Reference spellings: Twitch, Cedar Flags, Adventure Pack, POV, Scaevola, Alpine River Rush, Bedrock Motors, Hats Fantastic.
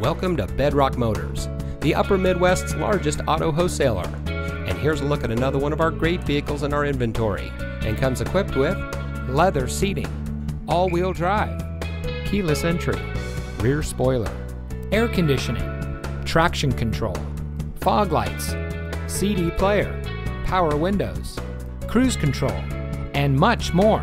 Welcome to Bedrock Motors, the Upper Midwest's largest auto wholesaler. And here's a look at another one of our great vehicles in our inventory, and comes equipped with leather seating, all-wheel drive, keyless entry, rear spoiler, air conditioning, traction control, fog lights, CD player, power windows, cruise control, and much more.